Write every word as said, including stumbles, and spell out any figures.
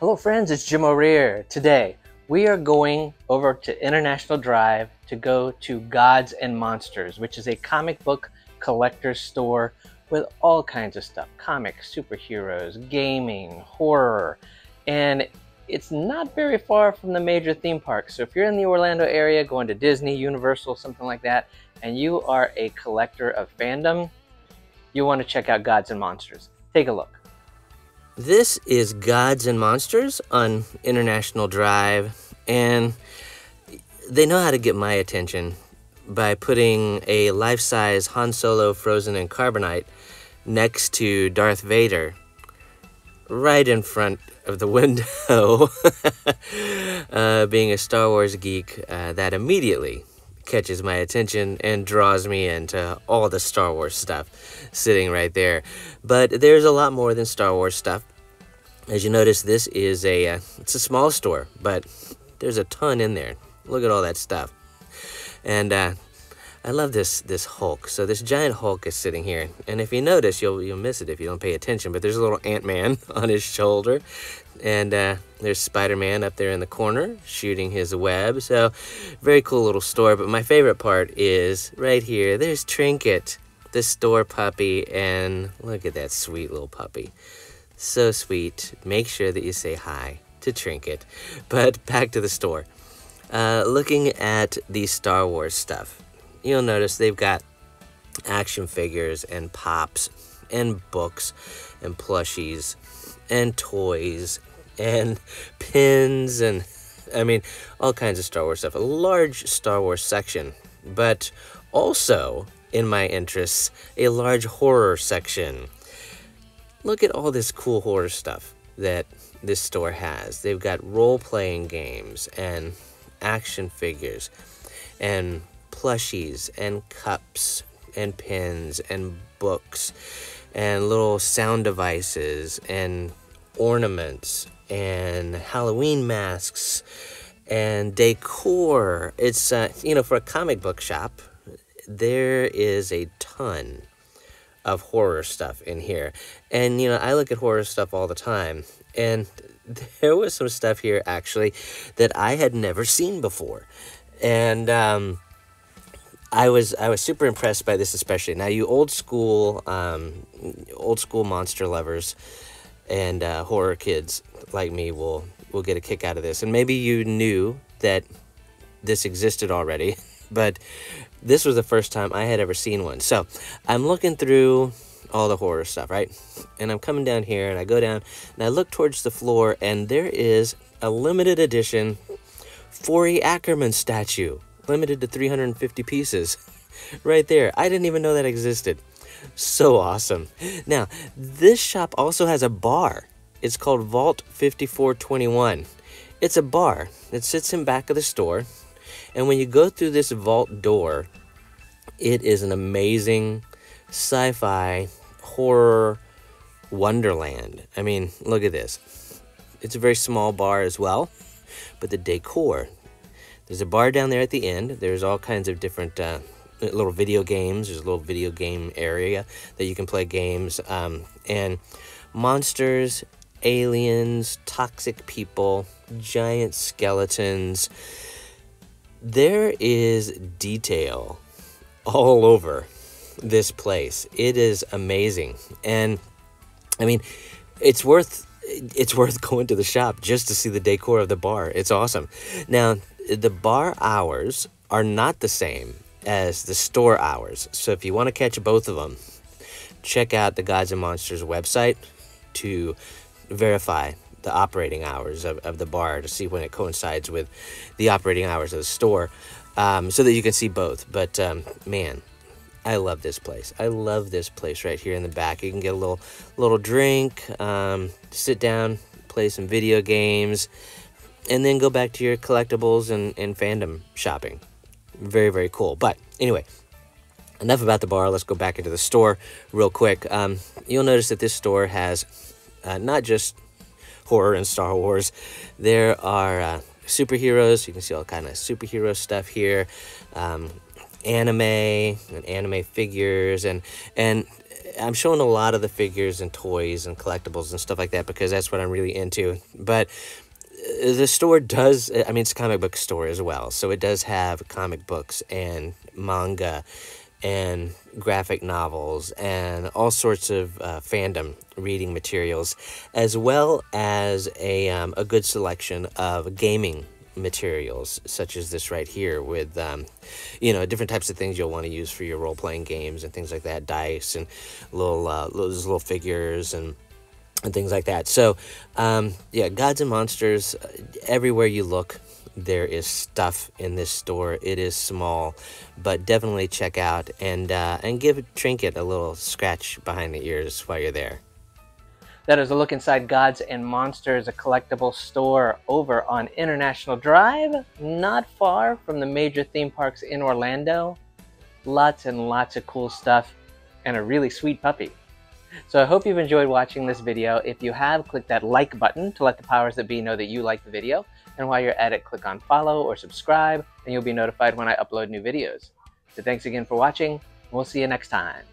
Hello friends, it's Jim O'Rear. Today we are going over to International Drive to go to Gods and Monsters, which is a comic book collector's store with all kinds of stuff. Comics, superheroes, gaming, horror, and it's not very far from the major theme park. So if you're in the Orlando area, going to Disney, Universal, something like that, and you are a collector of fandom, you want to check out Gods and Monsters. Take a look. This is Gods and Monsters on International Drive, and they know how to get my attention by putting a life-size Han Solo frozen in carbonite next to Darth Vader right in front of the window. uh, being a Star Wars geek, uh, that immediately catches my attention and draws me into all the Star Wars stuff sitting right there. But there's a lot more than Star Wars stuff. As you notice, this is a uh, it's a small store, but there's a ton in there. Look at all that stuff. And uh, I love this this Hulk. So this giant Hulk is sitting here, and if you notice, you'll you'll miss it if you don't pay attention. But there's a little Ant-Man on his shoulder, and uh, there's Spider-Man up there in the corner shooting his web. So very cool little store. But my favorite part is right here. There's Trinket, the store puppy, and look at that sweet little puppy. So sweet. Make sure that you say hi to Trinket. But back to the store. Uh, looking at the Star Wars stuff, you'll notice they've got action figures and pops and books and plushies and toys and pins and, I mean, all kinds of Star Wars stuff. A large Star Wars section, but also, in my interests, a large horror section. Look at all this cool horror stuff that this store has. They've got role-playing games and action figures and plushies and cups and pins and books and little sound devices and ornaments and Halloween masks and decor. It's, uh, you know, for a comic book shop, there is a ton of horror stuff in here. And, you know, I look at horror stuff all the time, and there was some stuff here, actually, that I had never seen before. And um, I was I was super impressed by this, especially. Now, you old school, um, old school monster lovers and uh, horror kids like me will, will get a kick out of this. And maybe you knew that this existed already, but this was the first time I had ever seen one. So I'm looking through all the horror stuff, right? And I'm coming down here, and I go down, and I look towards the floor, and there is a limited edition Forry Ackerman statue, limited to three hundred fifty pieces, right there. I didn't even know that existed. So awesome. Now, this shop also has a bar. It's called Vault fifty-four twenty-one. It's a bar that sits in back of the store, and when you go through this vault door, it is an amazing sci-fi horror wonderland. I mean, look at this. It's a very small bar as well, but the decor. There's a bar down there at the end. There's all kinds of different uh, little video games. There's a little video game area that you can play games. Um, and monsters, aliens, toxic people, giant skeletons. There is detail all over this place. It is amazing. And I mean, it's worth it's worth going to the shop just to see the decor of the bar. It's awesome. Now, the bar hours are not the same as the store hours. So if you want to catch both of them, check out the Gods and Monsters website to verify the operating hours of, of the bar to see when it coincides with the operating hours of the store, um, so that you can see both. But um, man, I love this place. I love this place right here in the back. You can get a little little drink, um, sit down, play some video games, and then go back to your collectibles and, and fandom shopping. Very, very cool. But anyway, enough about the bar. Let's go back into the store real quick. Um, you'll notice that this store has uh, not just horror and Star Wars. There are uh, superheroes. You can see all kind of superhero stuff here. Um, anime and anime figures and and I'm showing a lot of the figures and toys and collectibles and stuff like that because that's what I'm really into. But the store does, I mean, it's a comic book store as well, so it does have comic books and manga and graphic novels and all sorts of uh, fandom reading materials, as well as a, um, a good selection of gaming materials, such as this right here with, um, you know, different types of things you'll want to use for your role-playing games and things like that, dice and little, uh, little, little figures and and things like that. So, um, yeah, Gods and Monsters, everywhere you look, there is stuff in this store. It is small, but definitely check out and, uh, and give Trinket a little scratch behind the ears while you're there. That is a look inside Gods and Monsters, a collectible store over on International Drive, not far from the major theme parks in Orlando. Lots and lots of cool stuff and a really sweet puppy. So I hope you've enjoyed watching this video. If you have, click that like button to let the powers that be know that you like the video. And while you're at it, click on follow or subscribe, and you'll be notified when I upload new videos. So thanks again for watching. We'll see you next time.